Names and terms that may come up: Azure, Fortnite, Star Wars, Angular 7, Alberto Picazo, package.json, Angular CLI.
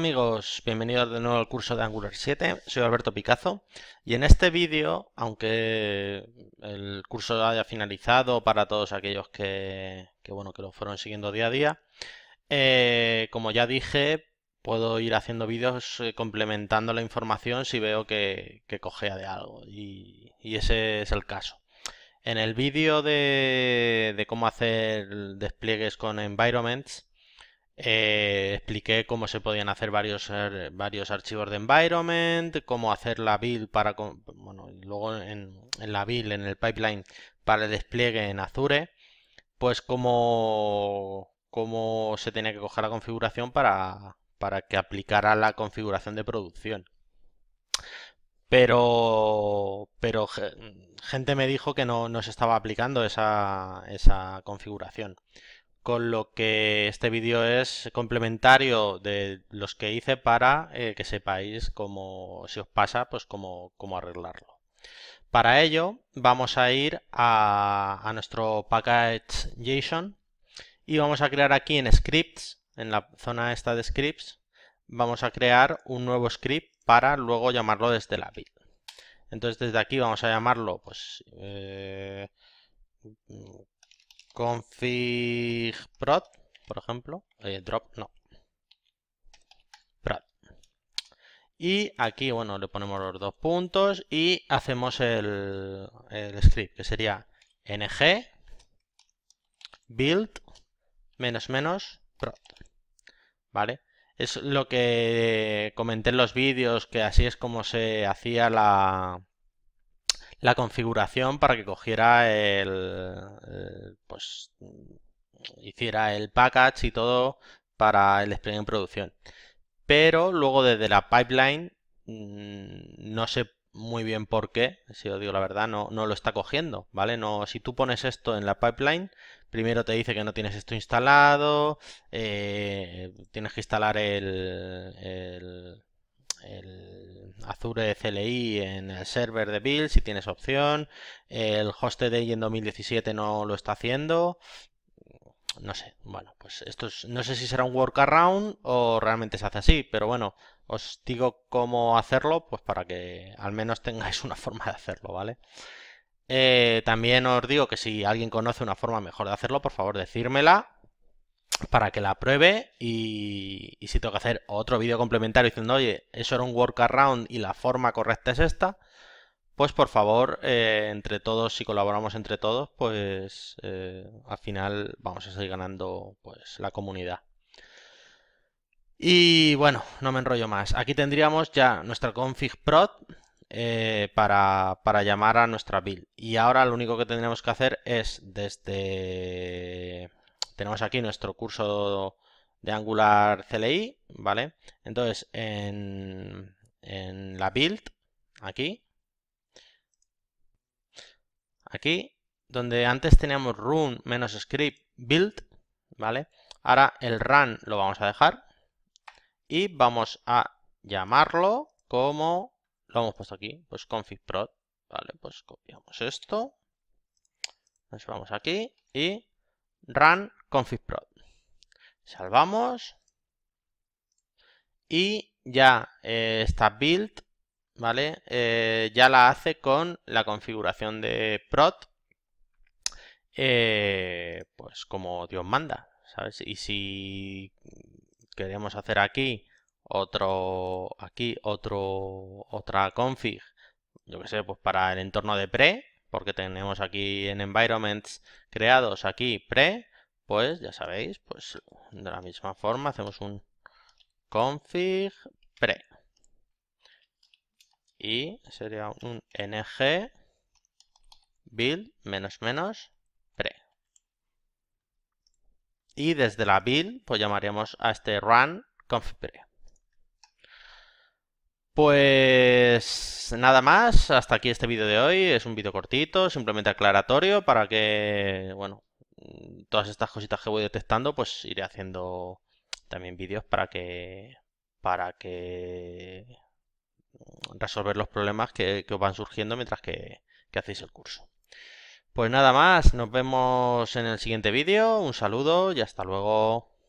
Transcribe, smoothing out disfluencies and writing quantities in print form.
amigos, bienvenidos de nuevo al curso de Angular 7, soy Alberto Picazo y en este vídeo, aunque el curso haya finalizado para todos aquellos que lo fueron siguiendo día a día, como ya dije, puedo ir haciendo vídeos complementando la información si veo que cojea de algo y ese es el caso. En el vídeo de cómo hacer despliegues con environments, expliqué cómo se podían hacer varios archivos de environment, cómo hacer la build para, y luego en la build, en el pipeline para el despliegue en Azure, pues cómo se tenía que coger la configuración para que aplicara la configuración de producción. Pero gente me dijo que no se estaba aplicando esa configuración. Con lo que este vídeo es complementario de los que hice para que sepáis cómo, si os pasa, pues cómo arreglarlo. Para ello vamos a ir a nuestro package.json y vamos a crear aquí en scripts, en la zona esta de scripts, vamos a crear un nuevo script para luego llamarlo desde la build. Entonces desde aquí vamos a llamarlo pues config prod, por ejemplo, prod. Y aquí, le ponemos los dos puntos y hacemos el script, que sería ng build --prod, ¿vale? Es lo que comenté en los vídeos, que así es como se hacía la configuración para que cogiera hiciera el package y todo para el despliegue en producción. Pero luego desde la pipeline, no sé muy bien por qué, si os digo la verdad, no lo está cogiendo, ¿vale? No, si tú pones esto en la pipeline, primero te dice que no tienes esto instalado, tienes que instalar el Azure CLI en el server de build si tienes opción, el hosted en 2017 no lo está haciendo, no sé, pues esto es, no sé si será un workaround o realmente se hace así, pero bueno, os digo cómo hacerlo pues para que al menos tengáis una forma de hacerlo, ¿vale? También os digo que si alguien conoce una forma mejor de hacerlo, por favor decírmela para que la pruebe y si tengo que hacer otro vídeo complementario diciendo, oye, eso era un workaround y la forma correcta es esta, pues por favor, entre todos, si colaboramos entre todos, pues al final vamos a seguir ganando pues la comunidad. Y bueno, no me enrollo más. Aquí tendríamos ya nuestra config prod para llamar a nuestra build. Y ahora lo único que tendríamos que hacer es desde... Tenemos aquí nuestro curso de Angular CLI, ¿vale? Entonces, en la build, aquí, donde antes teníamos run -script build, ¿vale? Ahora el run lo vamos a dejar y vamos a llamarlo como lo hemos puesto aquí, pues config prod, ¿vale? Pues copiamos esto, nos vamos aquí y run config prod, salvamos y ya esta build, ¿vale? Ya la hace con la configuración de prod, pues como Dios manda, ¿sabes? Y si queremos hacer aquí otra config, yo que sé, pues para el entorno de pre, porque tenemos aquí en environments creados aquí pre, pues ya sabéis, pues de la misma forma hacemos un config pre y sería un ng build -pre y desde la build pues llamaríamos a este run config pre. Pues nada más, hasta aquí este vídeo de hoy, es un vídeo cortito, simplemente aclaratorio para que, todas estas cositas que voy detectando, pues iré haciendo también vídeos para que resolver los problemas que os van surgiendo mientras que hacéis el curso. Pues nada más, nos vemos en el siguiente vídeo, un saludo y hasta luego.